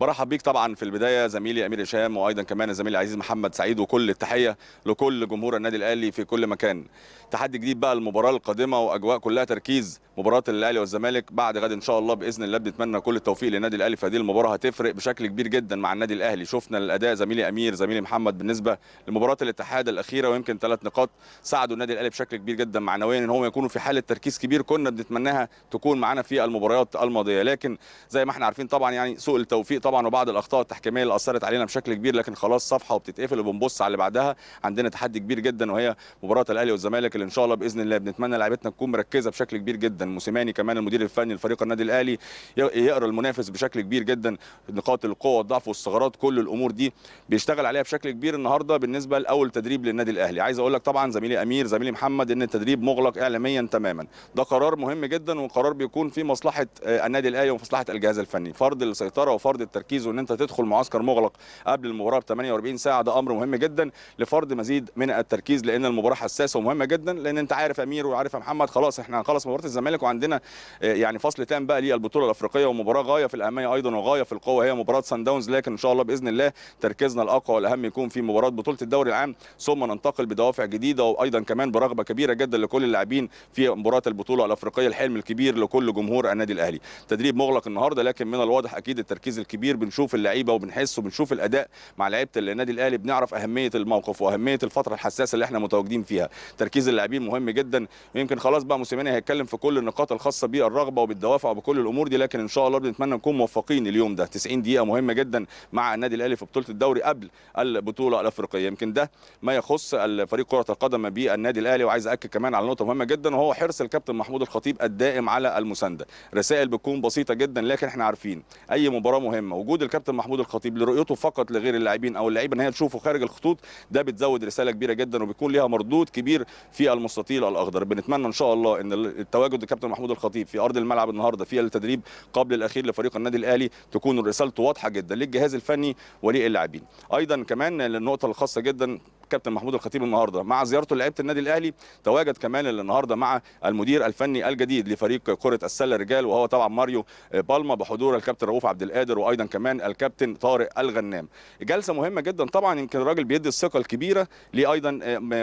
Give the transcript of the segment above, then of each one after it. برحب بيك طبعا في البدايه زميلي امير هشام، وايضا كمان زميلي عزيز محمد سعيد، وكل التحيه لكل جمهور النادي الاهلي في كل مكان. تحدي جديد بقى المباراه القادمه واجواء كلها تركيز مباراه الاهلي والزمالك بعد غد ان شاء الله باذن الله. بنتمنى كل التوفيق للنادي الاهلي في هذه المباراه، هتفرق بشكل كبير جدا مع النادي الاهلي. شفنا الاداء زميلي امير زميلي محمد بالنسبه لمباراه الاتحاد الاخيره، ويمكن 3 نقاط ساعدوا النادي الاهلي بشكل كبير جدا معنويا ان هم يكونوا في حاله تركيز كبير كنا بنتمناها تكون معانا في المباريات الماضيه. لكن زي ما احنا عارفين طبعا يعني سوء التوفيق طبعا وبعض الاخطاء التحكيميه اللي اثرت علينا بشكل كبير، لكن خلاص صفحه وبتتقفل وبنبص على اللي بعدها. عندنا تحدي كبير جدا وهي مباراه الاهلي والزمالك اللي ان شاء الله باذن الله بنتمنى لاعيبتنا تكون مركزه بشكل كبير جدا. الموسيماني كمان المدير الفني لفريق النادي الاهلي يقرا المنافس بشكل كبير جدا، نقاط القوه والضعف والثغرات، كل الامور دي بيشتغل عليها بشكل كبير النهارده بالنسبه لاول تدريب للنادي الاهلي. عايز اقول لك طبعا زميلي امير زميلي محمد ان التدريب مغلق اعلاميا تماما، ده قرار مهم جدا وقرار بيكون في مصلحه النادي الاهلي ومصلحه الجهاز الفني. فرض السيطره وفرض التركيز وان انت تدخل معسكر مغلق قبل المباراه ب 48 ساعه ده امر مهم جدا لفرض مزيد من التركيز، لان المباراه حساسه ومهمه جدا. لان انت عارف امير وعارف محمد خلاص احنا هنخلص مباراه الزمالك وعندنا يعني فصل تام بقى للبطوله الافريقيه، ومباراه غايه في الاهميه ايضا وغايه في القوه هي مباراه سان داونز. لكن ان شاء الله باذن الله تركيزنا الاقوى والاهم يكون في مباراه بطوله الدوري العام، ثم ننتقل بدوافع جديده وايضا كمان برغبه كبيره جدا لكل اللاعبين في مباراه البطوله الافريقيه، الحلم الكبير لكل جمهور النادي الاهلي. تدريب مغلق النهارده لكن من الواضح اكيد التركيز الكبير، بنشوف اللعيبه وبنحس وبنشوف الاداء مع لعيبه النادي الاهلي، بنعرف اهميه الموقف واهميه الفتره الحساسه اللي احنا متواجدين فيها. تركيز اللاعبين مهم جدا، ويمكن خلاص بقى موسيماني هيتكلم في كل النقاط الخاصه بالرغبه وبالدوافع وبكل الامور دي. لكن ان شاء الله بنتمنى نكون موفقين اليوم ده 90 دقيقه مهمه جدا مع النادي الاهلي في بطوله الدوري قبل البطوله الافريقيه. يمكن ده ما يخص فريق كره القدم بالنادي الاهلي. وعايز اكد كمان على نقطه مهمه جدا وهو حرص الكابتن محمود الخطيب الدائم على المسانده. رسائل بتكون بسيطه جدا لكن احنا عارفين اي مباراه مهمه وجود الكابتن محمود الخطيب لرؤيته فقط لغير اللاعبين او اللعيبه ان هي تشوفه خارج الخطوط ده بتزود رساله كبيره جدا وبيكون ليها مردود كبير في المستطيل الاخضر. بنتمنى ان شاء الله ان التواجد الكابتن محمود الخطيب في ارض الملعب النهارده في التدريب قبل الاخير لفريق النادي الاهلي تكون رسالته واضحه جدا للجهاز الفني وللاعبين. ايضا كمان للنقطه الخاصه جدا كابتن محمود الخطيب النهارده مع زيارته لعيبه النادي الاهلي تواجد كمان النهارده مع المدير الفني الجديد لفريق كره السله الرجال وهو طبعا ماريو بالما بحضور الكابتن رؤوف عبد القادر وايضا كمان الكابتن طارق الغنام. جلسه مهمه جدا طبعا، يمكن الراجل بيدي الثقه الكبيره ليه ايضا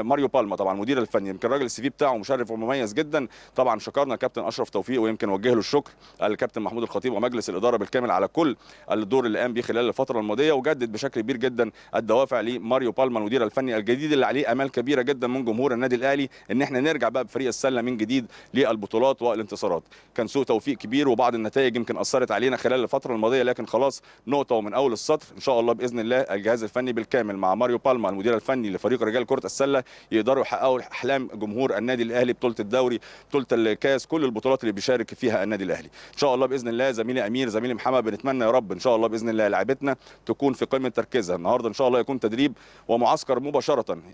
ماريو بالما طبعا المدير الفني، يمكن الراجل السي في بتاعه مشرف ومميز جدا. طبعا شكرنا الكابتن اشرف توفيق ويمكن وجه له الشكر الكابتن محمود الخطيب ومجلس الاداره بالكامل على كل الدور اللي قام بيه خلال الفتره الماضيه، وجدد بشكل كبير جدا الدوافع لماريو بالما المدير الفني الجديد اللي عليه امال كبيره جدا من جمهور النادي الاهلي ان احنا نرجع بقى بفريق السله من جديد للبطولات والانتصارات. كان سوء توفيق كبير وبعض النتائج يمكن اثرت علينا خلال الفتره الماضيه، لكن خلاص نقطه ومن اول السطر ان شاء الله باذن الله الجهاز الفني بالكامل مع ماريو بالما المدير الفني لفريق رجال كره السله يقدروا يحققوا احلام جمهور النادي الاهلي، بطوله الدوري، بطوله الكاس، كل البطولات اللي بيشارك فيها النادي الاهلي. ان شاء الله باذن الله زميلي امير زميلي محمد بنتمنى يا رب ان شاء الله باذن الله لاعبتنا تكون في قمه تركيزها النهارده. ان شاء الله يكون تدريب ومعسكر مباشره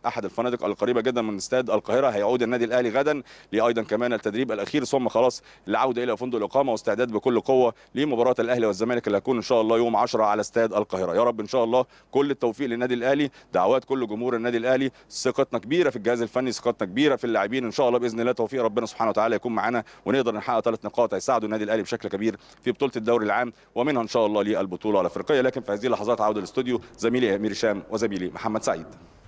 احد الفنادق القريبه جدا من استاد القاهره. هيعود النادي الاهلي غدا لايضا كمان التدريب الاخير ثم خلاص العوده الى فندق الاقامه واستعداد بكل قوه لمباراه الاهلي والزمالك اللي هتكون ان شاء الله يوم 10 على استاد القاهره. يا رب ان شاء الله كل التوفيق للنادي الاهلي، دعوات كل جمهور النادي الاهلي، ثقتنا كبيره في الجهاز الفني، ثقتنا كبيره في اللاعبين، ان شاء الله باذن الله توفيق ربنا سبحانه وتعالى يكون معانا ونقدر نحقق 3 نقاط هيساعدوا النادي الاهلي بشكل كبير في بطوله الدوري العام ومنها ان شاء الله للبطوله الافريقيه. لكن في هذه اللحظات عوده الاستوديو زميلي امير هشام وزميلي محمد سعيد.